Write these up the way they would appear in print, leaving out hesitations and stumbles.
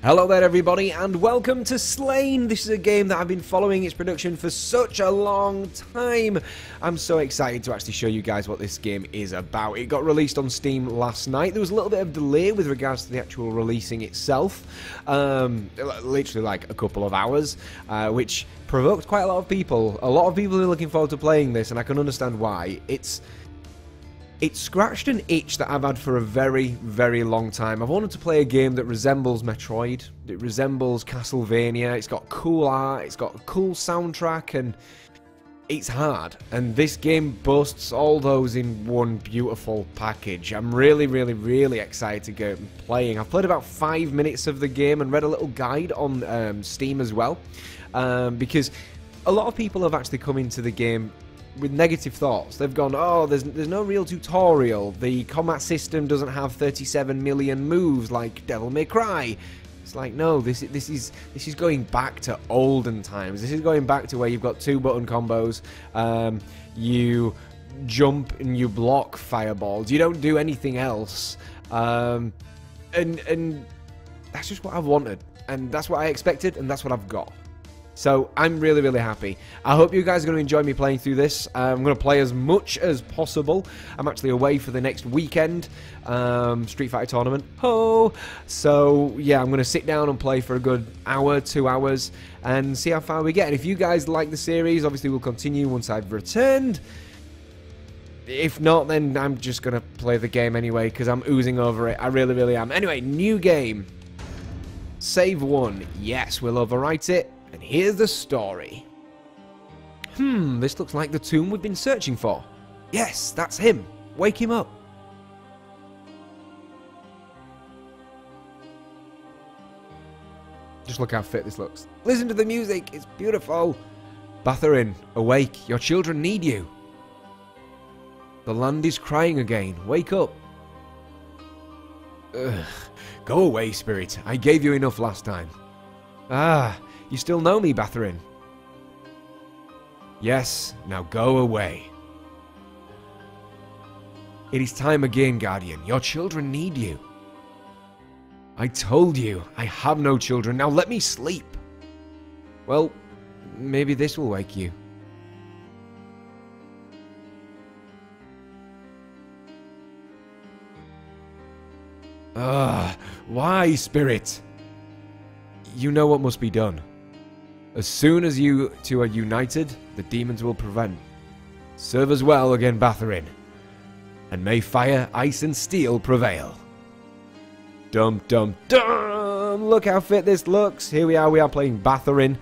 Hello there everybody and welcome to Slain. This is a game that I've been following its production for such a long time. I'm so excited to actually show you guys what this game is about. It got released on Steam last night. There was a little bit of delay with regards to the actual releasing itself, literally like a couple of hours, which provoked quite a lot of people. A lot of people are looking forward to playing this and I can understand why. It scratched an itch that I've had for a very, very long time. I've wanted to play a game that resembles Metroid, it resembles Castlevania, it's got cool art, it's got a cool soundtrack, and it's hard. And this game boasts all those in one beautiful package. I'm really, really, really excited to go playing. I've played about 5 minutes of the game and read a little guide on Steam as well, because a lot of people have actually come into the game with negative thoughts. They've gone, oh, there's no real tutorial, the combat system doesn't have 37 million moves like Devil May Cry. It's like, no, this is going back to olden times. This is going back to where you've got two button combos, you jump and you block fireballs, you don't do anything else, and that's just what I've wanted, and that's what I expected, and that's what I've got. So I'm really, really happy. I hope you guys are going to enjoy me playing through this. I'm going to play as much as possible. I'm actually away for the next weekend. Street Fighter Tournament. Oh! So, yeah, I'm going to sit down and play for a good hour, 2 hours, and see how far we get. And if you guys like the series, obviously we'll continue once I've returned. If not, then I'm just going to play the game anyway, because I'm oozing over it. I really, really am. Anyway, new game. Save one. Yes, we'll overwrite it. And here's the story. This looks like the tomb we've been searching for. Yes, that's him. Wake him up. Just look how fit this looks. Listen to the music, it's beautiful. Bathoryn, awake. Your children need you. The land is crying again. Wake up. Ugh. Go away, spirit. I gave you enough last time. Ah... You still know me, Bathoryn? Yes, now go away. It is time again, Guardian. Your children need you. I told you, I have no children. Now let me sleep. Well, maybe this will wake you. Ugh, why, Spirit? You know what must be done. As soon as you two are united, the demons will prevent. Serve us well again, Bathoryn. And may fire, ice, and steel prevail. Dum dum dum! Look how fit this looks. Here we are playing Bathoryn.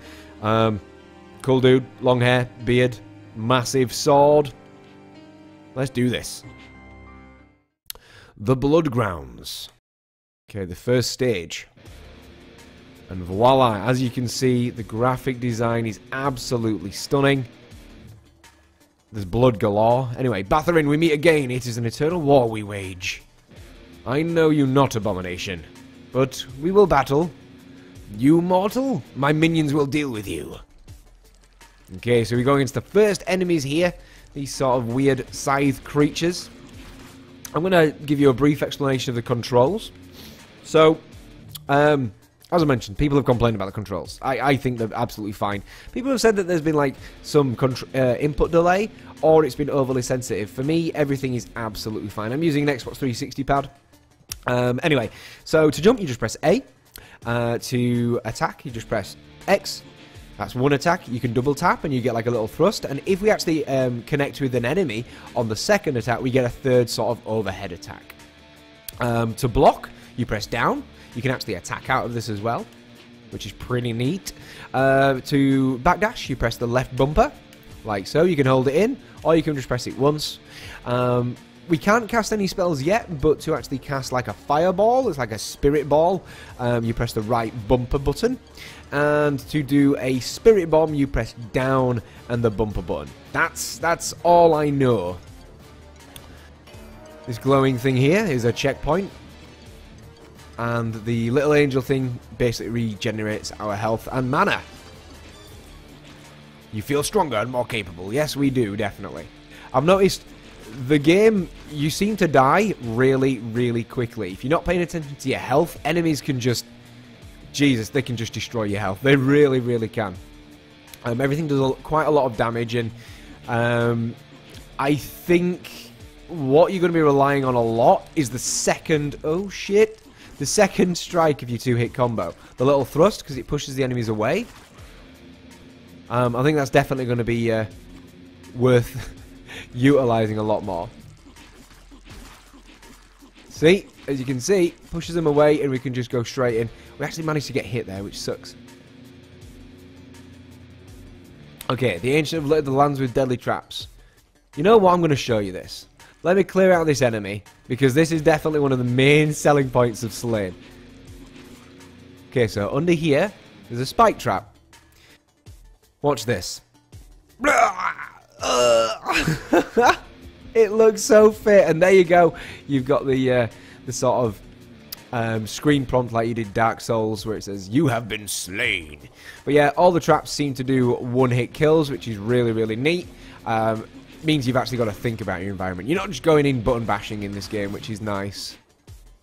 Cool dude, long hair, beard, massive sword. Let's do this. The Blood Grounds. Okay, the first stage. And voila, as you can see, the graphic design is absolutely stunning. There's blood galore. Anyway, Bathoryn, we meet again. It is an eternal war we wage. I know you not, Abomination, but we will battle. You, mortal? My minions will deal with you. Okay, so we're going into the first enemies here. These sort of weird scythe creatures. I'm going to give you a brief explanation of the controls. So, as I mentioned, people have complained about the controls. I think they're absolutely fine. People have said that there's been, like, some input delay, or it's been overly sensitive. For me, everything is absolutely fine. I'm using an Xbox 360 pad. Anyway, so to jump, you just press A. To attack, you just press X. That's one attack. You can double tap, and you get, like, a little thrust. And if we actually connect with an enemy on the second attack, we get a third sort of overhead attack. To block, you press down. You can actually attack out of this as well, which is pretty neat. To backdash, you press the left bumper, like so. You can hold it in, or you can just press it once. We can't cast any spells yet, but to actually cast like a fireball, it's like a spirit ball, you press the right bumper button. And to do a spirit bomb, you press down and the bumper button. That's all I know. This glowing thing here is a checkpoint. And the little angel thing basically regenerates our health and mana. You feel stronger and more capable. Yes, we do, definitely. I've noticed the game, you seem to die really, really quickly. If you're not paying attention to your health, enemies can just Jesus, they can just destroy your health. They really, really can. Everything does quite a lot of damage, and I think what you're going to be relying on a lot is the second, oh shit, the second strike of your two-hit combo. The little thrust, because it pushes the enemies away. I think that's definitely going to be worth utilising a lot more. See, as you can see, pushes them away and we can just go straight in. We actually managed to get hit there, which sucks. Okay, the Ancient have littered the lands with deadly traps. You know what, I'm going to show you this. Let me clear out this enemy, because this is definitely one of the main selling points of Slain. Okay, so under here, there's a spike trap. Watch this. It looks so fit, and there you go. You've got the sort of screen prompt like you did Dark Souls, where it says, you have been slain. But yeah, all the traps seem to do one-hit kills, which is really, really neat. Means you've actually got to think about your environment. You're not just going in button bashing in this game, which is nice.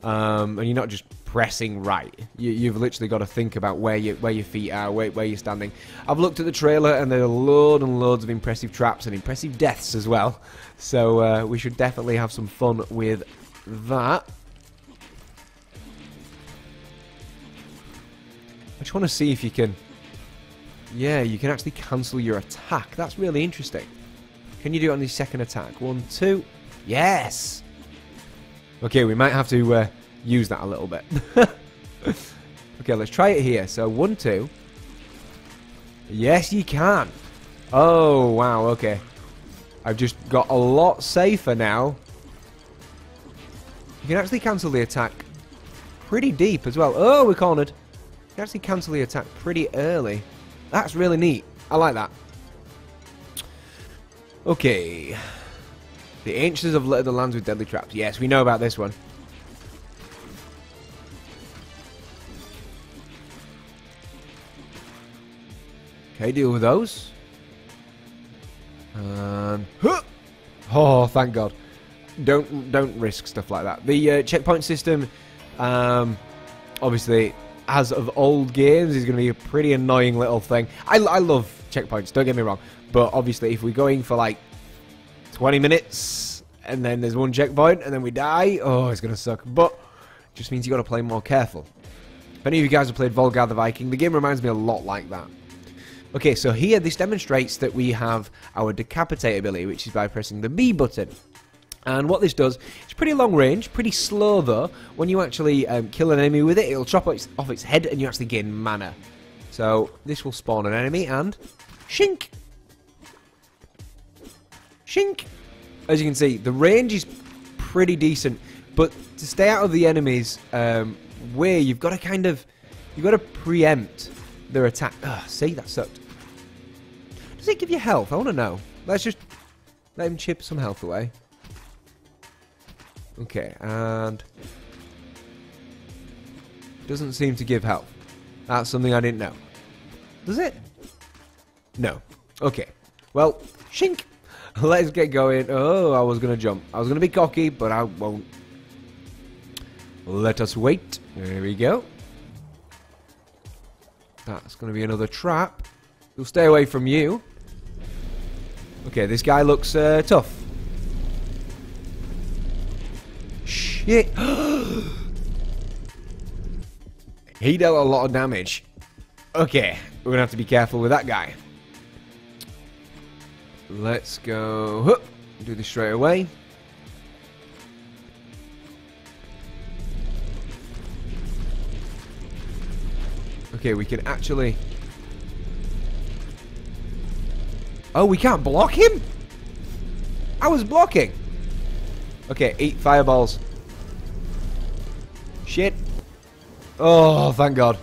And you're not just pressing right. You've literally got to think about where your feet are, where you're standing. I've looked at the trailer, and there are loads and loads of impressive traps and impressive deaths as well. So we should definitely have some fun with that. I just want to see if you can... Yeah, you can actually cancel your attack. That's really interesting. Can you do it on the second attack? One, two... Yes! Okay, we might have to use that a little bit. Okay, let's try it here. So, one, two. Yes, you can. Oh, wow, okay. I've just got a lot safer now. You can actually cancel the attack pretty deep as well. Oh, we're cornered. You can actually cancel the attack pretty early. That's really neat. I like that. Okay. The Ancients have littered the lands with deadly traps. Yes, we know about this one. Okay, deal with those. Oh, thank God. Don't risk stuff like that. The checkpoint system, obviously, as of old games, is going to be a pretty annoying little thing. I love checkpoints, don't get me wrong. But obviously, if we're going for, like, 20 minutes, and then there's one checkpoint, and then we die. Oh, it's going to suck. But it just means you got to play more careful. If any of you guys have played Volgar the Viking, the game reminds me a lot like that. Okay, so here, this demonstrates that we have our decapitate ability, which is by pressing the B button. And what this does, it's pretty long range, pretty slow though. When you actually kill an enemy with it, it'll chop off its head, and you actually gain mana. So, this will spawn an enemy, and... Shink! Shink! As you can see, the range is pretty decent, but to stay out of the enemy's way, you've got to kind of, you've got to preempt their attack. Ugh, see, that sucked. Does it give you health? I want to know. Let's just let him chip some health away. Okay, and doesn't seem to give health. That's something I didn't know. Does it? No. Okay. Well, shink. Let's get going. Oh, I was going to jump. I was going to be cocky, but I won't. Let us wait. There we go. That's going to be another trap. He'll stay away from you. Okay, this guy looks tough. Shit. He dealt a lot of damage. Okay, we're going to have to be careful with that guy. Let's go. Do this straight away. Okay, we can actually... Oh, we can't block him? I was blocking. Okay, 8 fireballs. Shit. Oh, thank God.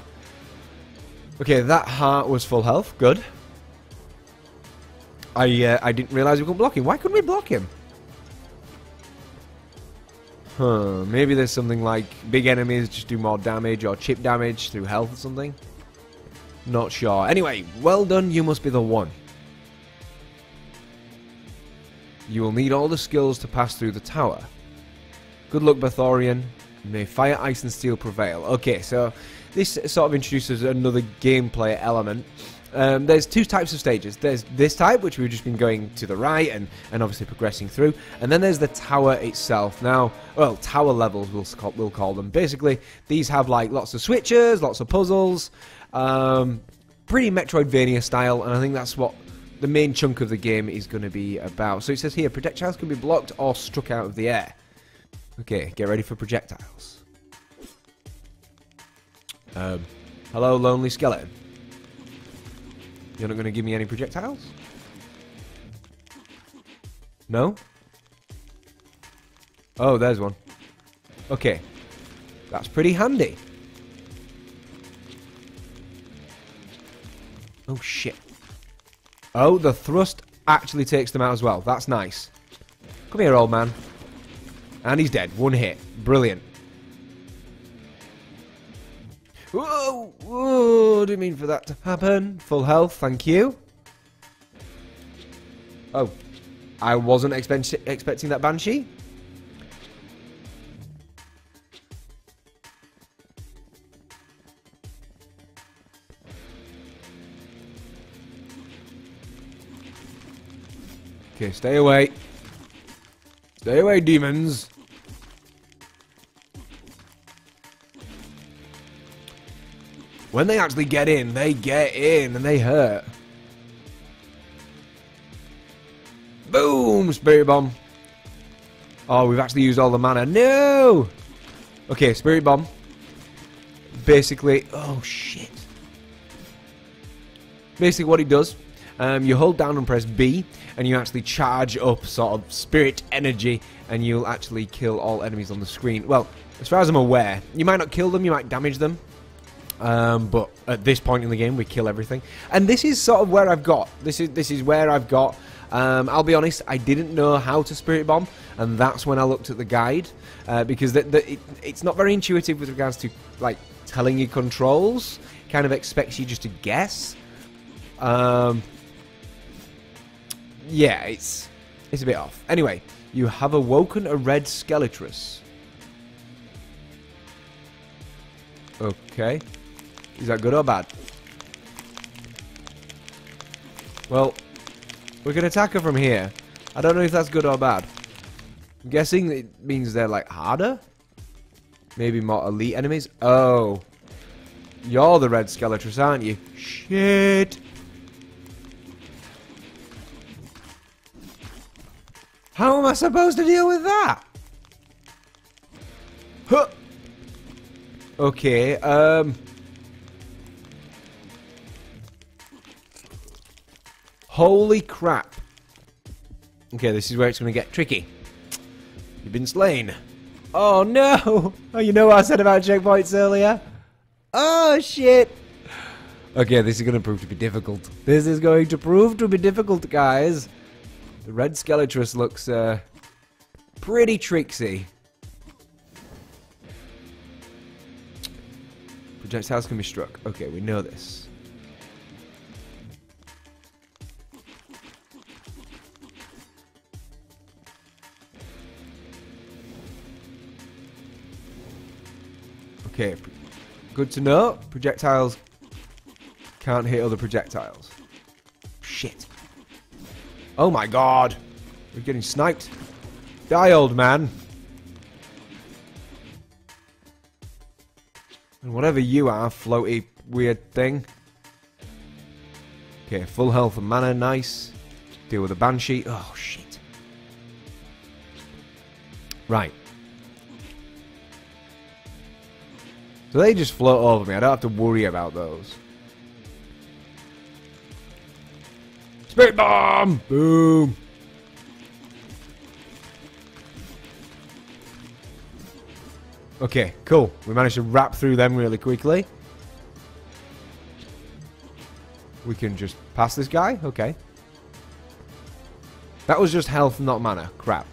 Okay, that heart was full health. Good. I didn't realise we couldn't block him. Why couldn't we block him? Huh, maybe there's something like big enemies just do more damage or chip damage through health or something. Not sure. Anyway, well done, you must be the one. You will need all the skills to pass through the tower. Good luck, Bathoryn. May fire, ice and steel prevail. Okay, so this sort of introduces another gameplay element. There's two types of stages. There's this type, which we've just been going to the right and obviously progressing through, and then there's the tower itself. Now, well, tower levels we'll call them. Basically, these have like lots of switches, lots of puzzles, pretty Metroidvania style, and I think that's what the main chunk of the game is going to be about. So it says here, projectiles can be blocked or struck out of the air. Okay, get ready for projectiles. Hello, lonely skeleton. You're not going to give me any projectiles? No? Oh, there's one. Okay. That's pretty handy. Oh, shit. Oh, the thrust actually takes them out as well. That's nice. Come here, old man. And he's dead. One hit. Brilliant. Whoa! Whoa! Didn't mean for that to happen. Full health, thank you. Oh, I wasn't expecting that banshee. Okay, stay away. Stay away, demons. When they actually get in, and they hurt. Boom! Spirit Bomb. Oh, we've actually used all the mana. No! Okay, Spirit Bomb. Basically, oh shit. Basically what it does, you hold down and press B, and you actually charge up sort of spirit energy, and you'll actually kill all enemies on the screen. Well, as far as I'm aware, you might not kill them, you might damage them. But at this point in the game, we kill everything, and this is sort of where I've got. This is where I've got. I'll be honest, I didn't know how to Spirit Bomb, and that's when I looked at the guide because it's not very intuitive with regards to like telling you controls. Kind of expects you just to guess. Yeah, it's a bit off. Anyway, you have awoken a Red Skeletus. Okay. Is that good or bad? Well, we can attack her from here. I don't know if that's good or bad. I'm guessing it means they're like harder? Maybe more elite enemies? Oh. You're the Red Skeletus, aren't you? Shit. How am I supposed to deal with that? Huh. Okay, holy crap. Okay, this is where it's going to get tricky. You've been slain. Oh, no. Oh, you know what I said about checkpoints earlier? Oh, shit. Okay, this is going to prove to be difficult. This is going to prove to be difficult, guys. The Red Skeletus looks, pretty tricksy. Projectiles can be struck. Okay, we know this. Okay, good to know. Projectiles can't hit other projectiles. Shit. Oh my god. We're getting sniped. Die, old man. And whatever you are, floaty weird thing. Okay, full health and mana, nice. Deal with the banshee. Oh shit. Right. So they just float over me. I don't have to worry about those. Spirit Bomb! Boom! Okay, cool. We managed to wrap through them really quickly. We can just pass this guy? Okay. That was just health, not mana. Crap.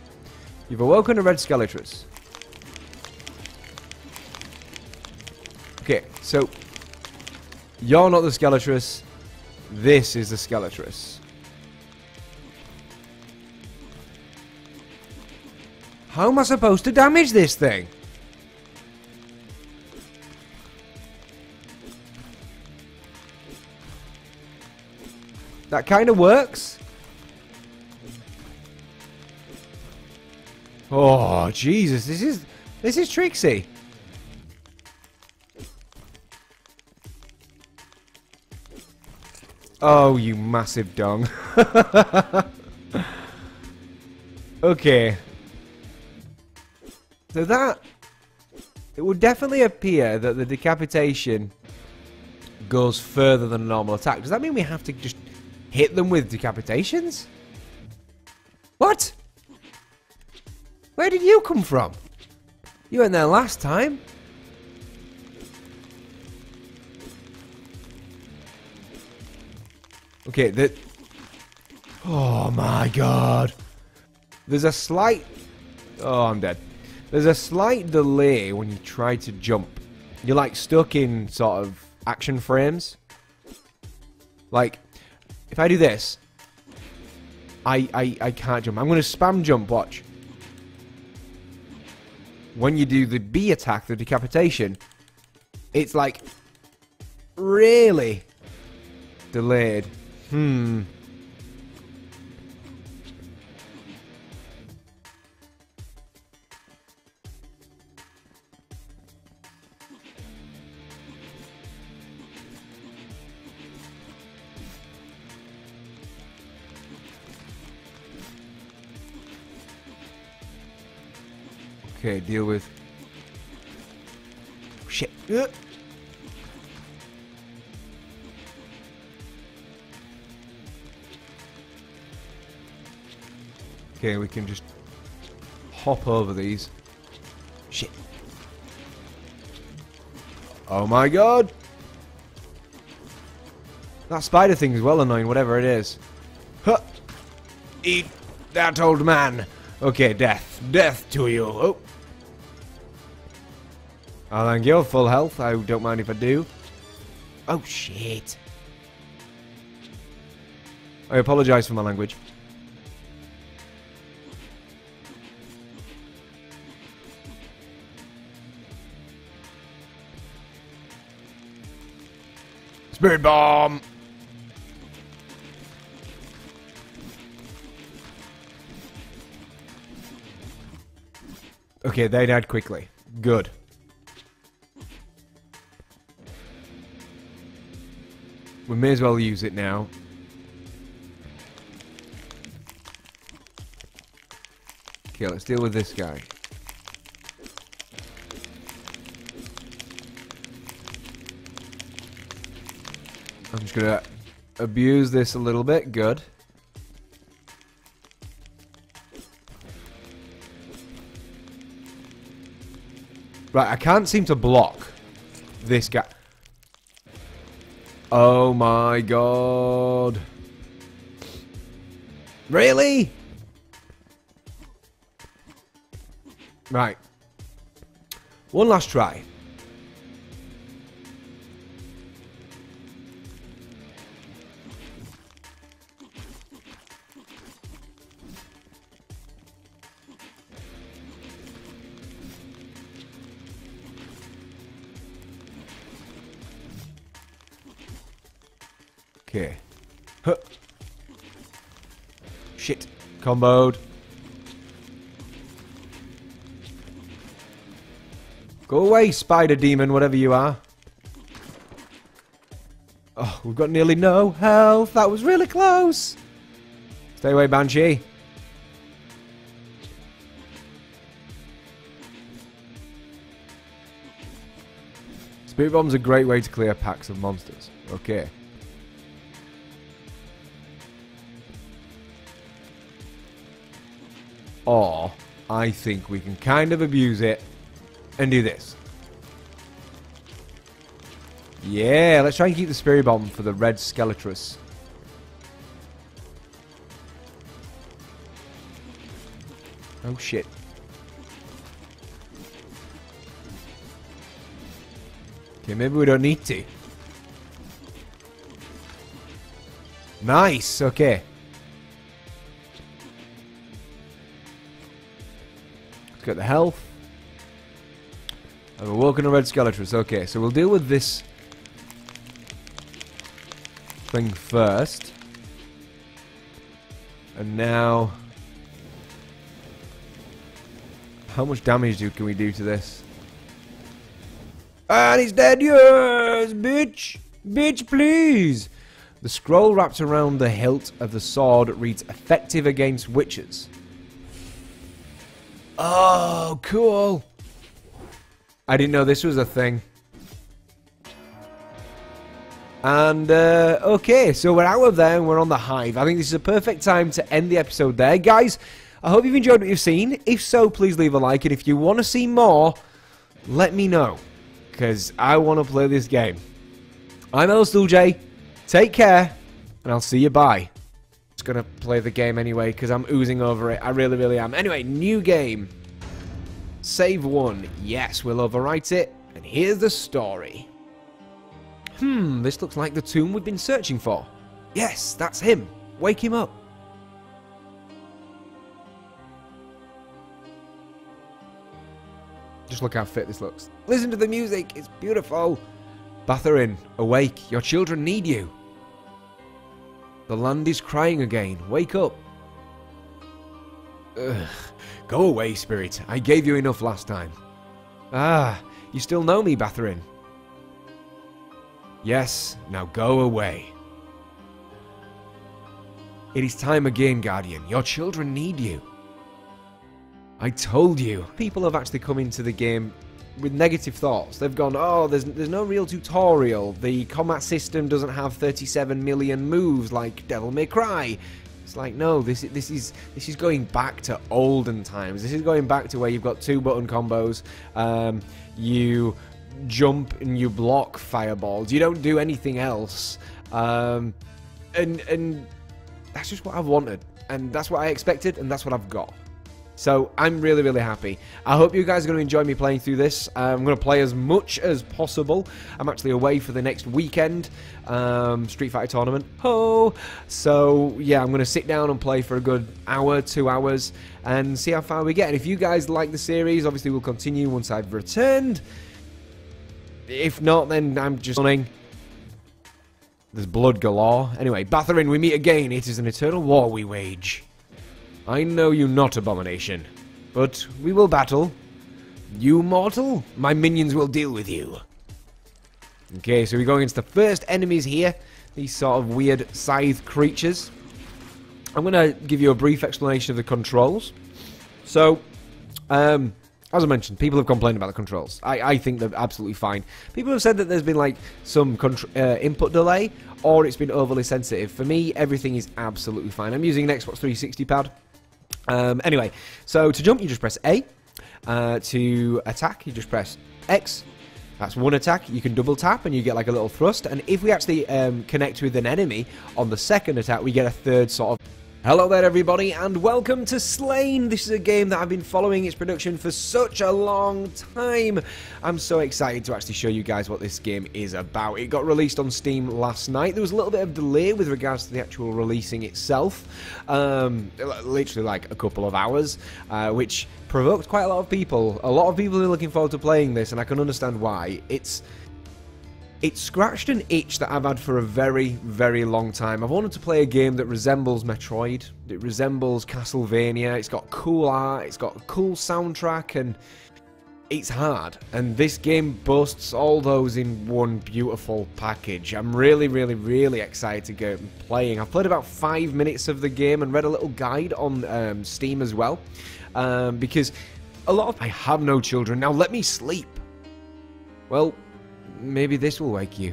You've awoken a Red Skeletus. Okay, so... you're not the Skeletus. This is the Skeletus. How am I supposed to damage this thing? That kind of works. Oh, Jesus, this is tricksy. Oh, you massive dong. Okay. So that... It would definitely appear that the decapitation goes further than a normal attack. Does that mean we have to just hit them with decapitations? What? Where did you come from? You weren't there last time. Okay, that... Oh my god. There's a slight... Oh, I'm dead. There's a slight delay when you try to jump. You're like stuck in sort of action frames. Like, if I do this, I can't jump. I'm going to spam jump, watch. When you do the B attack, the decapitation, it's like really delayed. Okay, deal with... Shit. Ugh. Okay, we can just hop over these. Shit. Oh my god! That spider thing is well annoying, whatever it is. Huh! Eat that, old man! Okay, death. Death to you. Oh! Oh, thank you. Full health. I don't mind if I do. Oh, shit. I apologize for my language. Spirit Bomb! Okay, they died quickly. Good. We may as well use it now. Okay, let's deal with this guy. I'm just gonna abuse this a little bit. Good. Right, I can't seem to block this guy. Oh my god. Really? Right. One last try. Okay. Huh. Shit. Comboed. Go away, spider demon, whatever you are. Oh, we've got nearly no health. That was really close. Stay away, Banshee. Spirit Bomb's a great way to clear packs of monsters. Okay. Or, I think we can kind of abuse it and do this. Yeah, let's try and keep the Spirit Bomb for the Red Skeletus. Oh, shit. Okay, maybe we don't need to. Nice, okay. Got the health. And we're walking a Red Skeletus. Okay, so we'll deal with this thing first. And now... how much damage can we do to this? And he's dead! Yes! Bitch! Bitch, please! The scroll wrapped around the hilt of the sword reads, "Effective against witches." Oh, cool! I didn't know this was a thing. And, okay, so we're out of there and we're on the Hive. I think this is a perfect time to end the episode there. Guys, I hope you've enjoyed what you've seen. If so, please leave a like. And if you want to see more, let me know, because I want to play this game. I'm LLStoolJ. Take care, and I'll see you bye. Just gonna play the game anyway, because I'm oozing over it. I really, really am. Anyway, new game. Save one. Yes, we'll overwrite it. And here's the story. Hmm, this looks like the tomb we've been searching for. Yes, that's him. Wake him up. Just look how fit this looks. Listen to the music. It's beautiful. Bathoryn, awake. Your children need you. The land is crying again. Wake up. Ugh. Go away, spirit. I gave you enough last time. Ah, you still know me, Bathoryn. Yes, now go away. It is time again, Guardian. Your children need you. I told you. People have actually come into the game with negative thoughts. They've gone, oh, there's no real tutorial. The combat system doesn't have 37 million moves like Devil May Cry. It's like, no, this is going back to olden times. This is going back to where you've got two button combos. You jump and you block fireballs. You don't do anything else. And that's just what I wanted. And that's what I expected, and that's what I've got. So I'm really, really happy. I hope you guys are going to enjoy me playing through this. I'm going to play as much as possible. I'm actually away for the next weekend. Street Fighter Tournament. Oh! So, yeah, I'm going to sit down and play for a good hour, 2 hours, and see how far we get. And if you guys like the series, obviously we'll continue once I've returned. If not, then I'm just running. There's blood galore. Anyway, Bathoryn, we meet again. It is an eternal war we wage. I know you not, Abomination, but we will battle. You mortal, my minions will deal with you. Okay, so we're going against the first enemies here, these sort of weird scythe creatures. I'm going to give you a brief explanation of the controls. So, as I mentioned, people have complained about the controls. I think they're absolutely fine. People have said that there's been, like, some input delay, or it's been overly sensitive. For me, everything is absolutely fine. I'm using an Xbox 360 pad. Anyway, so to jump, you just press A. To attack, you just press X. That's one attack. You can double tap, and you get like a little thrust. And if we actually connect with an enemy on the second attack, we get a third sort of... Hello there, everybody, and welcome to Slain. This is a game that I've been following its production for such a long time. I'm so excited to actually show you guys what this game is about. It got released on Steam last night. There was a little bit of delay with regards to the actual releasing itself. Literally like a couple of hours, which provoked quite a lot of people. A lot of people are looking forward to playing this, and I can understand why. It scratched an itch that I've had for a very, very long time. I've wanted to play a game that resembles Metroid, it resembles Castlevania, it's got cool art, it's got a cool soundtrack, and it's hard. And this game boasts all those in one beautiful package. I'm really, really, really excited to go playing. I've played about 5 minutes of the game and read a little guide on Steam as well, because I have no children, now let me sleep. Well... maybe this will wake you.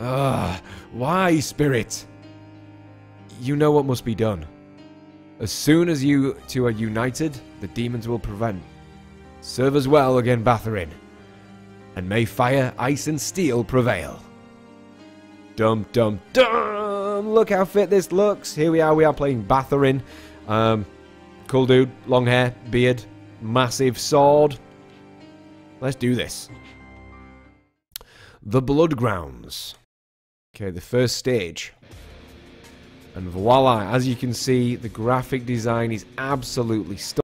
Ugh, why, Spirit? You know what must be done. As soon as you two are united, the demons will prevent. Serve us well again, Bathoryn. And may fire, ice, and steel prevail. Dum dum dum! Look how fit this looks. Here we are playing Bathoryn. Cool dude, long hair, beard, massive sword. Let's do this. The Blood Grounds. Okay, the first stage. And voila, as you can see, the graphic design is absolutely stunning.